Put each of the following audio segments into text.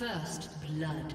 First blood.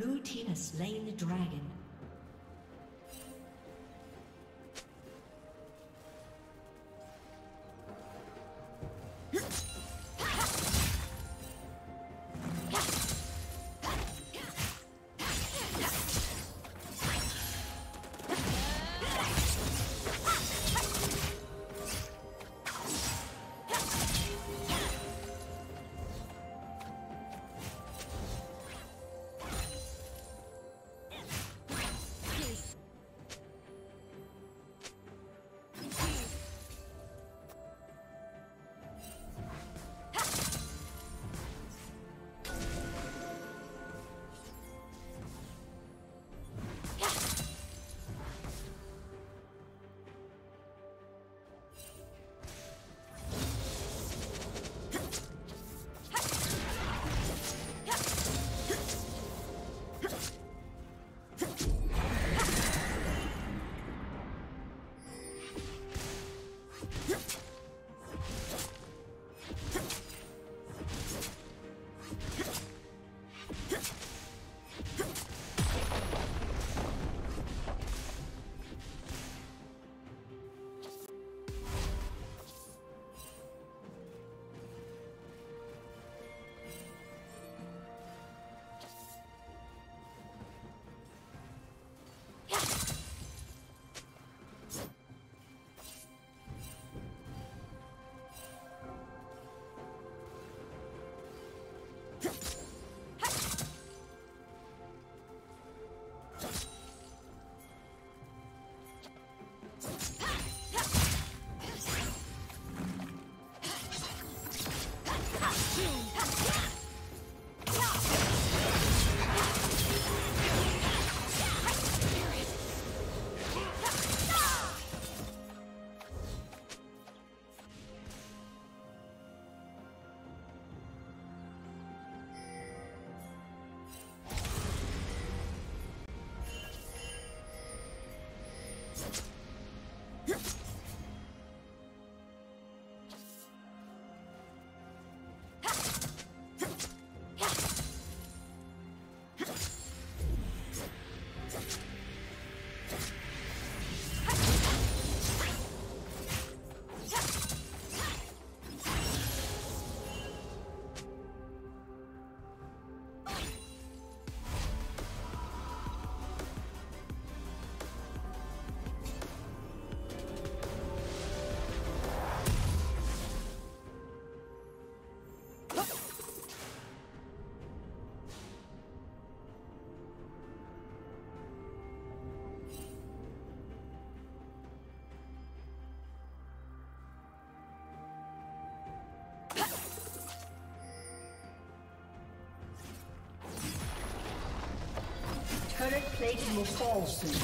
Blue team has slain the dragon. Current plating will fall soon.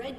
Red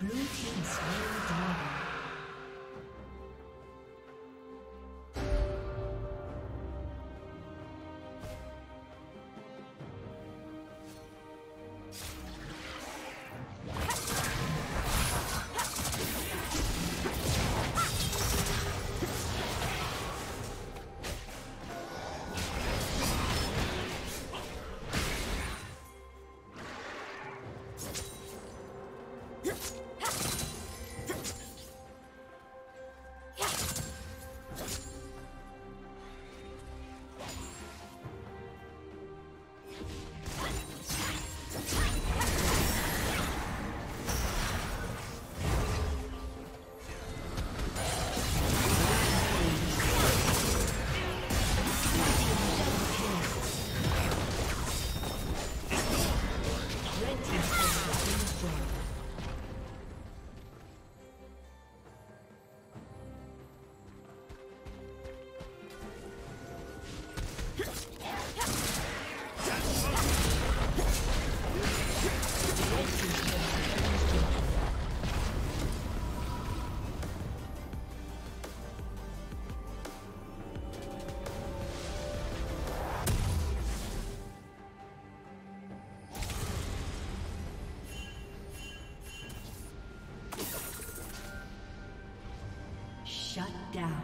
Blue Team slain the dragon. Shut down.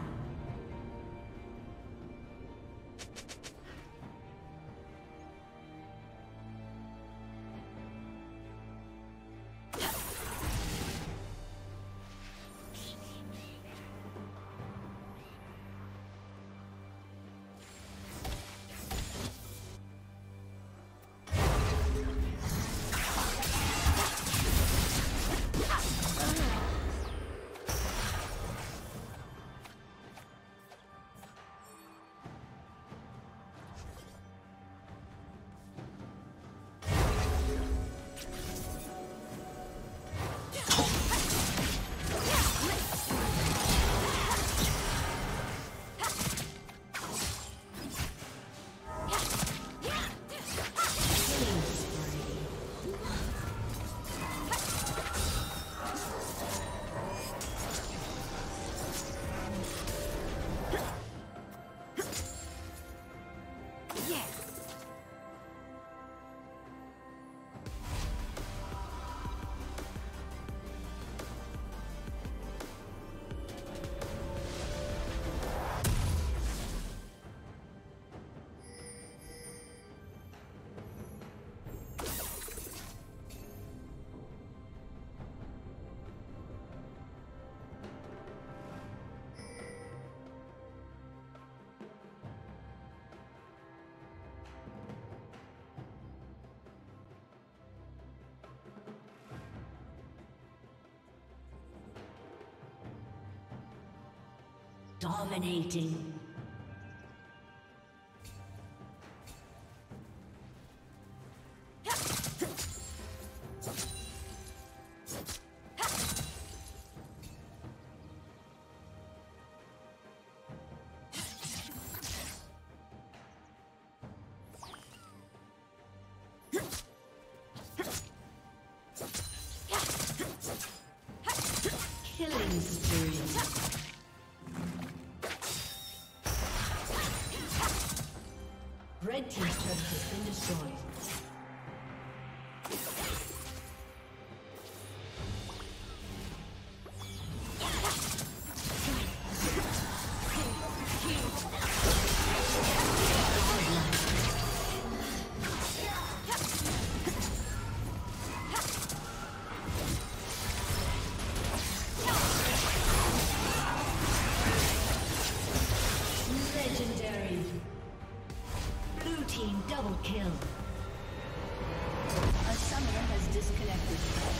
Dominating. Killing spree. Red Team's turret has been destroyed. Double kill. A summoner has disconnected.